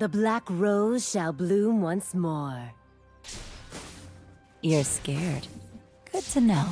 The black rose shall bloom once more. You're scared. Good to know.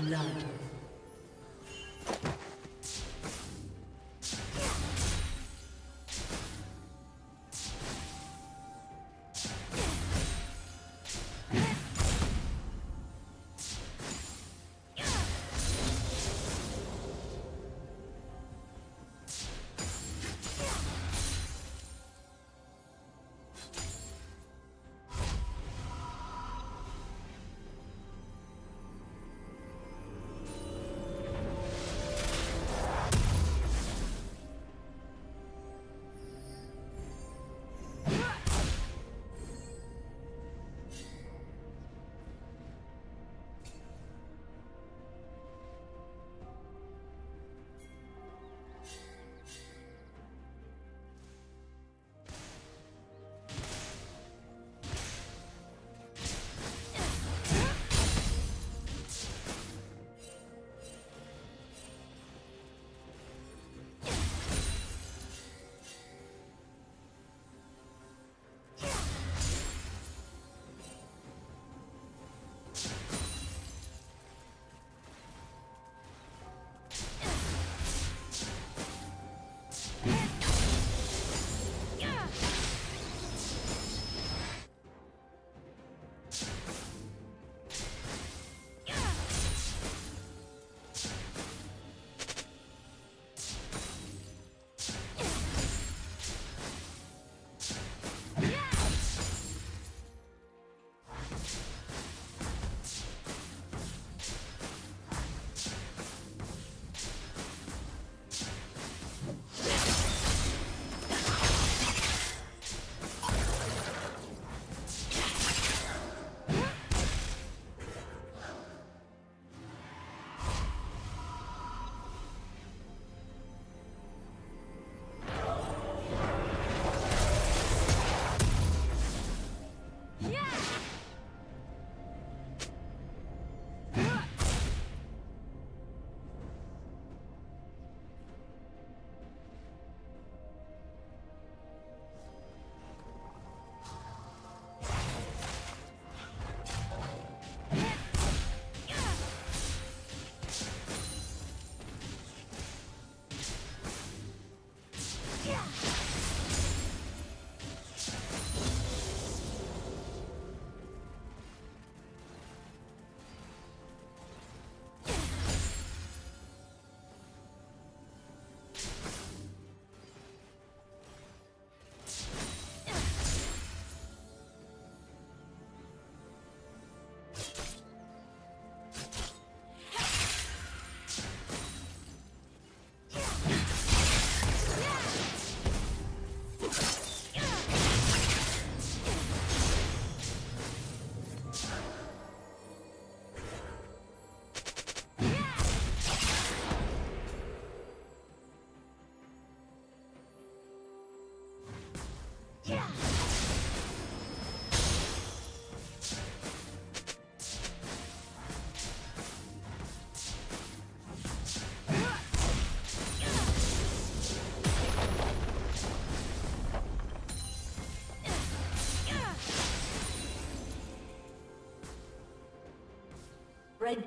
Blood. Red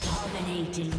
Dominating.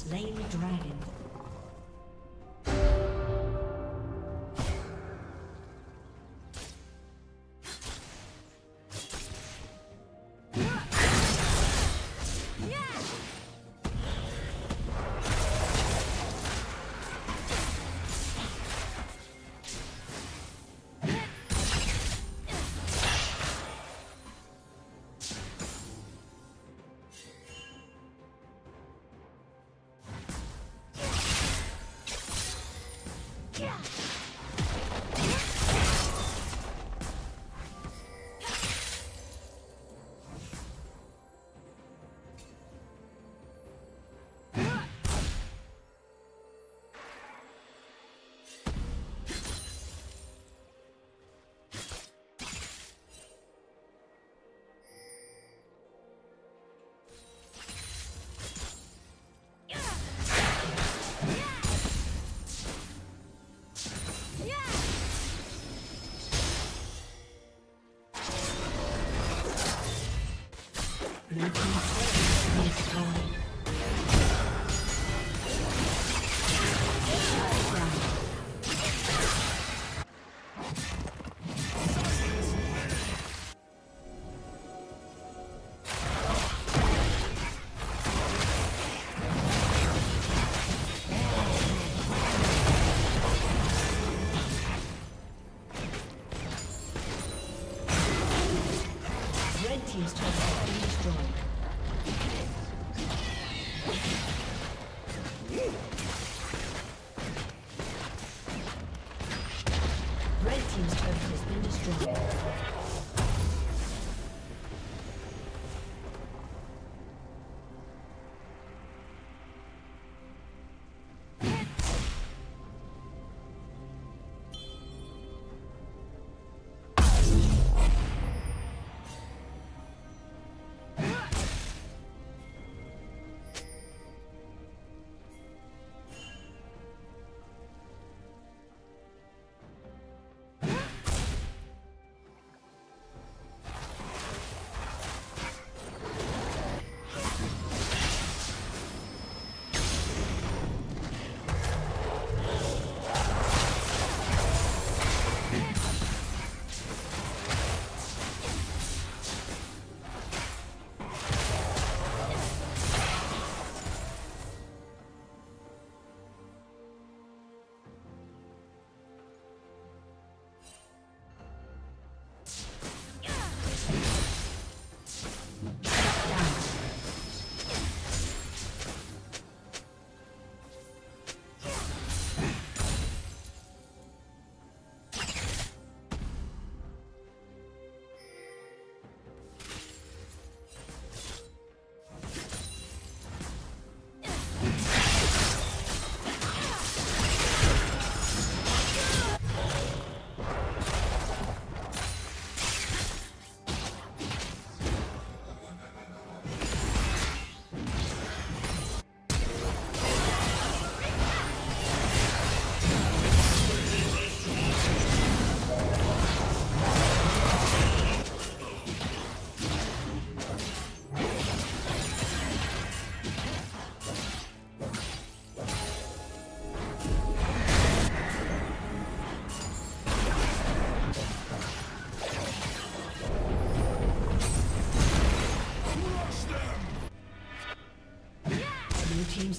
Slain the dragon.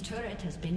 team's turret has been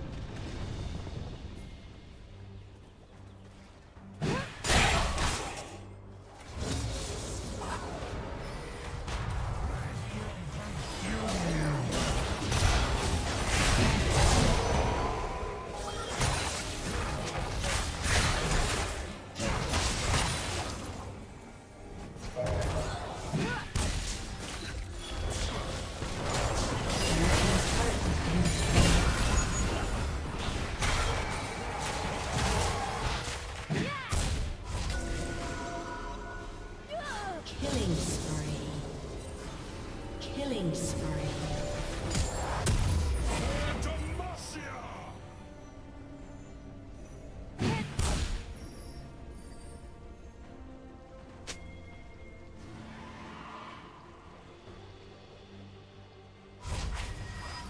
Team's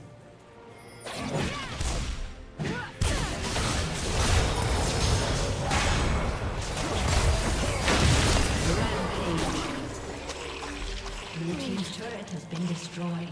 Blue team's turret has been destroyed.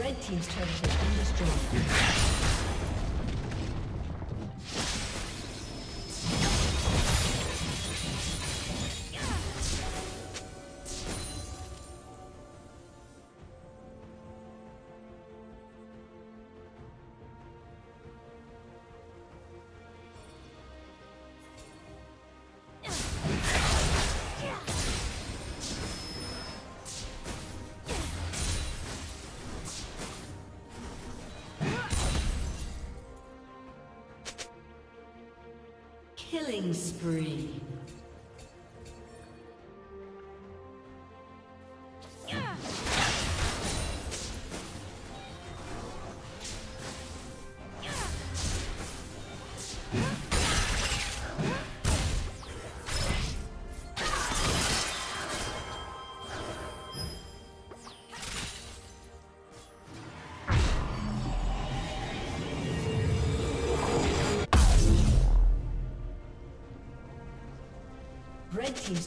Red team's turret has been destroyed. Killing spree. Red team's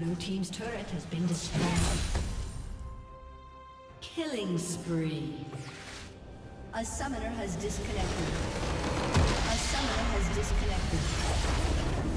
Blue team's turret has been destroyed. Killing spree. A summoner has disconnected. A summoner has disconnected.